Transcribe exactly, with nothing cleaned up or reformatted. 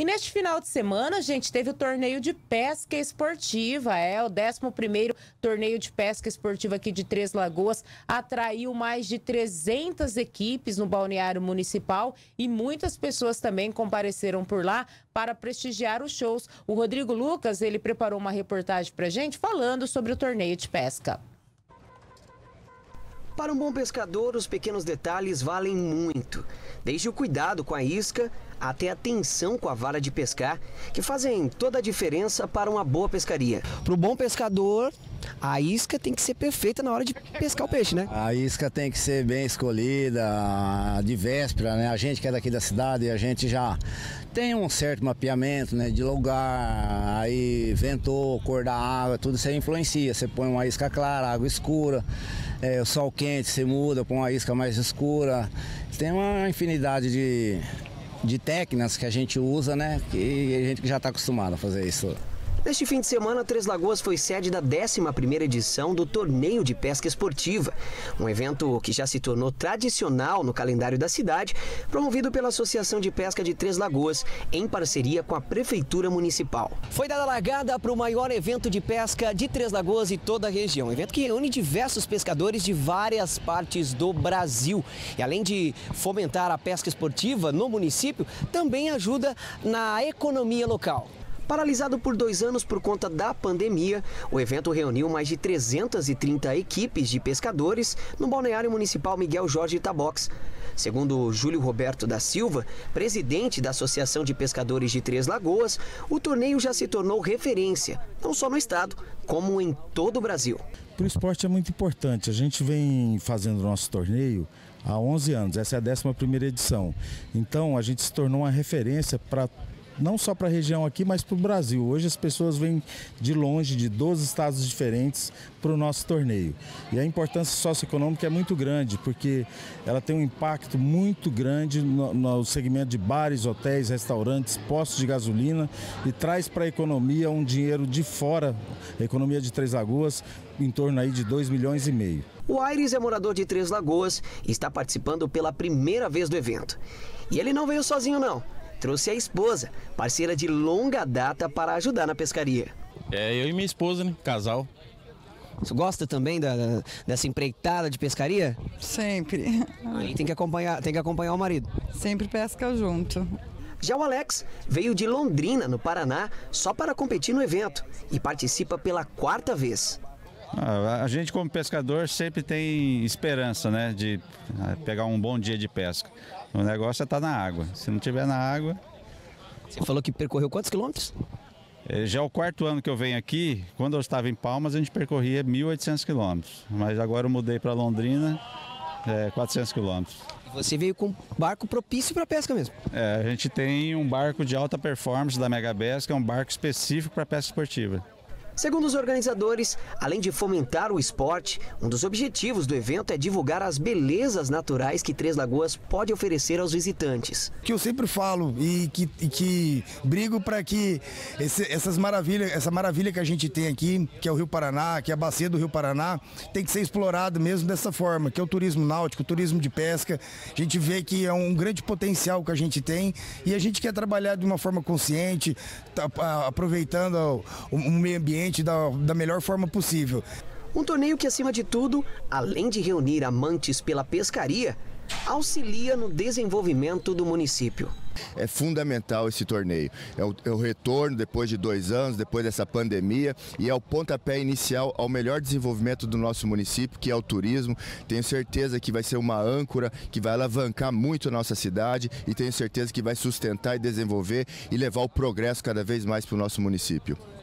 E neste final de semana, gente, teve o Torneio de Pesca Esportiva, é o décimo primeiro Torneio de Pesca Esportiva aqui de Três Lagoas. Atraiu mais de trezentas equipes no Balneário Municipal e muitas pessoas também compareceram por lá para prestigiar os shows. O Rodrigo Lucas, ele preparou uma reportagem pra gente falando sobre o torneio de pesca. Para um bom pescador, os pequenos detalhes valem muito. Desde o cuidado com a isca até a tensão com a vara de pescar, que fazem toda a diferença para uma boa pescaria. Para o bom pescador, a isca tem que ser perfeita na hora de pescar o peixe, né? A isca tem que ser bem escolhida, de véspera, né? A gente que é daqui da cidade, a gente já tem um certo mapeamento, né, de lugar, aí ventou, cor da água, tudo isso aí influencia. Você põe uma isca clara, água escura, é, o sol quente, você muda, põe uma isca mais escura. Tem uma infinidade de... de técnicas que a gente usa, né? Que a gente já está acostumado a fazer isso. Neste fim de semana, Três Lagoas foi sede da décima primeira edição do Torneio de Pesca Esportiva, um evento que já se tornou tradicional no calendário da cidade, promovido pela Associação de Pesca de Três Lagoas, em parceria com a Prefeitura Municipal. Foi dada largada para o maior evento de pesca de Três Lagoas e toda a região, um evento que reúne diversos pescadores de várias partes do Brasil. E além de fomentar a pesca esportiva no município, também ajuda na economia local. Paralisado por dois anos por conta da pandemia, o evento reuniu mais de trezentas e trinta equipes de pescadores no Balneário Municipal Miguel Jorge Tabox. Segundo Júlio Roberto da Silva, presidente da Associação de Pescadores de Três Lagoas, o torneio já se tornou referência, não só no estado, como em todo o Brasil. Para o esporte é muito importante. A gente vem fazendo nosso torneio há onze anos, essa é a décima primeira edição. Então a gente se tornou uma referência para todos. Não só para a região aqui, mas para o Brasil. Hoje as pessoas vêm de longe, de doze estados diferentes, para o nosso torneio. E a importância socioeconômica é muito grande, porque ela tem um impacto muito grande no, no segmento de bares, hotéis, restaurantes, postos de gasolina, e traz para a economia um dinheiro de fora, a economia de Três Lagoas, em torno aí de dois milhões e meio. O Aires é morador de Três Lagoas e está participando pela primeira vez do evento. E ele não veio sozinho, não. Trouxe a esposa, parceira de longa data, para ajudar na pescaria. É, eu e minha esposa, né? Casal. Você gosta também da, da, dessa empreitada de pescaria? Sempre. Aí tem que acompanhar, tem que acompanhar o marido. Sempre pesca junto. Já o Alex veio de Londrina, no Paraná, só para competir no evento e participa pela quarta vez. A gente, como pescador, sempre tem esperança, né, de pegar um bom dia de pesca. O negócio é estar na água. Se não estiver na água... Você falou que percorreu quantos quilômetros? Já é o quarto ano que eu venho aqui. Quando eu estava em Palmas, a gente percorria mil e oitocentos quilômetros. Mas agora eu mudei para Londrina, é, quatrocentos quilômetros. Você veio com um barco propício para pesca mesmo? É, a gente tem um barco de alta performance da Megabesca, é um barco específico para pesca esportiva. Segundo os organizadores, além de fomentar o esporte, um dos objetivos do evento é divulgar as belezas naturais que Três Lagoas pode oferecer aos visitantes. Que eu sempre falo e que, e que brigo para que esse, essas maravilhas, essa maravilha que a gente tem aqui, que é o Rio Paraná, que é a bacia do Rio Paraná, tem que ser explorado mesmo dessa forma, que é o turismo náutico, o turismo de pesca. A gente vê que é um grande potencial que a gente tem e a gente quer trabalhar de uma forma consciente, tá, aproveitando o, o meio ambiente Da, da melhor forma possível. Um torneio que, acima de tudo, além de reunir amantes pela pescaria, auxilia no desenvolvimento do município. É fundamental esse torneio, é o, é o retorno depois de dois anos, depois dessa pandemia, e é o pontapé inicial ao melhor desenvolvimento do nosso município, que é o turismo. Tenho certeza que vai ser uma âncora, que vai alavancar muito a nossa cidade, e tenho certeza que vai sustentar e desenvolver e levar o progresso cada vez mais para o nosso município.